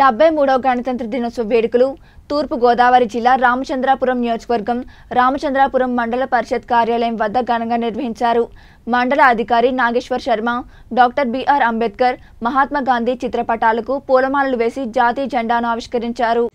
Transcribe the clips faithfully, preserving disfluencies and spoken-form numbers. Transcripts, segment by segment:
డెబ్బై మూడవ గణతంత్ర దినోత్సవ వేడుకలు తూర్పు గోదావరి జిల్లా రామచంద్రాపురం నియోజకవర్గం రామచంద్రాపురం మండల పరిషత్ కార్యాలయం వద్ద ఘనంగా నిర్వహించారు. మండల అధికారి Nageshwar Sharma doctor B R Ambedkar Mahatma Gandhi చిత్రపటాలకు పూలమాలలు వేసి జాతీయ జెండాను ఆవిష్కరించారు.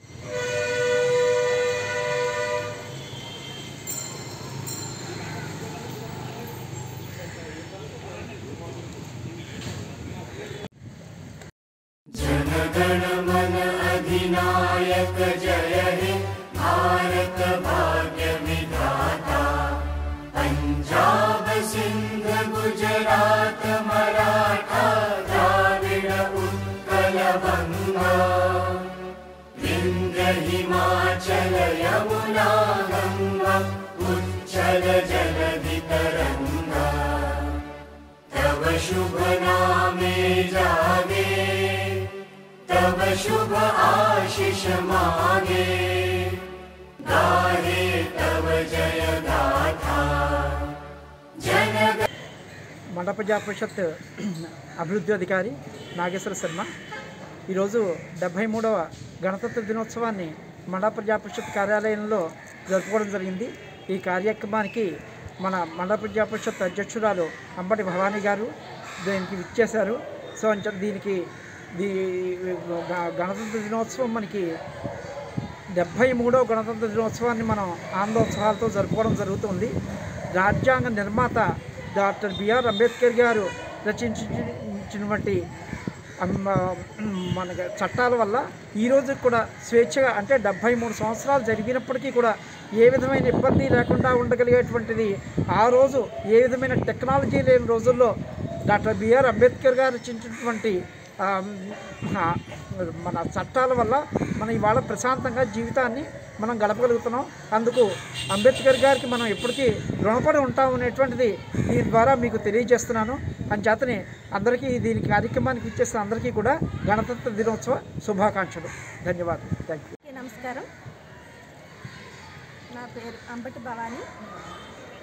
अधिनायक जय हे भारत भाग्य विधाता, पंजाब सिंध गुजरात मराठा द्राविड़ उत्कल बंगा, विंध्य हिमाचल यमुना गंगा उच्छल जलधि तरंगा, तव शुभ नामे जागे तब शुभ आशीष मांगे, गाहे तब जय गाथा जन। मंडल पंचायत परिषत् अभिवृद्धि अधिकारी नागेश्वर शर्मा డెబ్బై మూడవ गणतंत्र दिनोत्सवाన్ని मंडल पंचायत परिषत् కార్యాలయంలో జరుపుకోవడం జరిగింది। ఈ కార్యక్రమానికి మన మండల పంచాయత పరిషత్ అధ్యక్షురాలు अंबटी भवानी గారు దీనికి విచ్చేశారు। సో దీనికి दी गणतंत्र दिनोत्सव मन की డెబ్బై మూడవ गणतंत्र दिनोत्सवा मन आनंदोत्सवाल तो जरूर जो राజ్యాంగ निर्मात డాక్టర్ బి ఆర్ అంబేద్కర్ గారు రచించినటువంటి मन చట్టాల వల్ల ఈ రోజు కూడా స్వేచ్ఛగా అంటే డెబ్బై మూడు సంవత్సరాలు జరిగినప్పటికీ కూడా ఏ విధమైన ఇబ్బంది లేకుండా ఉండగలిగేటువంటిది ఆ రోజు ఏ విధమైన టెక్నాలజీ లేని రోజుల్లో డాక్టర్ బి ఆర్ అంబేద్కర్ గారు రచించినటువంటి మన చట్టాల వల్ల మనం ఇవాళ ప్రశాంతంగా జీవితాన్ని మనం గడపగలుగుతున్నాం। అందుకు అంబేద్కర్ గారికి మనం ఎప్పటికీ రుణపడి ఉంటాం అనేటువంటిది దీని ద్వారా మీకు తెలియజేస్తున్నాను అని చేతనే అందరికీ దీని కార్యక్రమానికి ఇచ్చేసిన అందరికీ కూడా గణతంత్ర దినోత్సవ శుభాకాంక్షలు, ధన్యవాదాలు, థ్యాంక్ యూ, నమస్కారం। నా పేరు అంబటి భవానీ,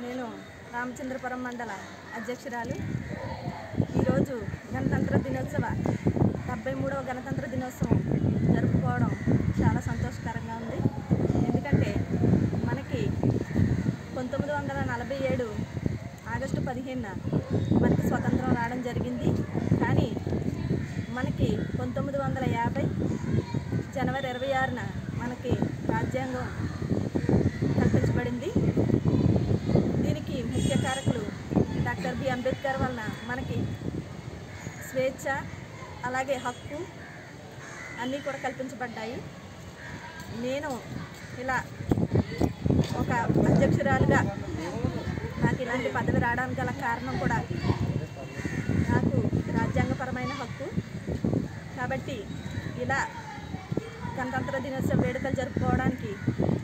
నేను రామచంద్రపురం మండల అధ్యక్షురాలు। ఈరోజు గణతంత్ర దినోత్సవ డెబ్బై మూడవ గణతంత్ర దినోత్సవం జరుపుకోవడం చాలా సంతోషకరంగా ఉంది। ఎందుకంటే మనకి పంతొమ్మిది వందల నలభై ఏడు ఆగస్టు పదిహేనున మనకి స్వతంత్రం రావడం జరిగింది, కానీ మనకి పంతొమ్మిది వందల యాభై జనవరి ఇరవై ఆరున మనకి రాజ్యాంగం కల్పించబడింది। దీనికి ముఖ్య కారకులు డాక్టర్ బి అంబేద్కర్ వలన మనకి స్వేచ్ఛ అలాగే హక్కు అన్నీ కూడా కల్పించబడ్డాయి। నేను ఇలా ఒక అధ్యక్షురాలుగా నాకు ఇలాంటి పదవి రావడానికి గల కారణం కూడా నాకు రాజ్యాంగపరమైన హక్కు కాబట్టి ఇలా గణతంత్ర దినోత్సవ వేడుకలు జరుపుకోవడానికి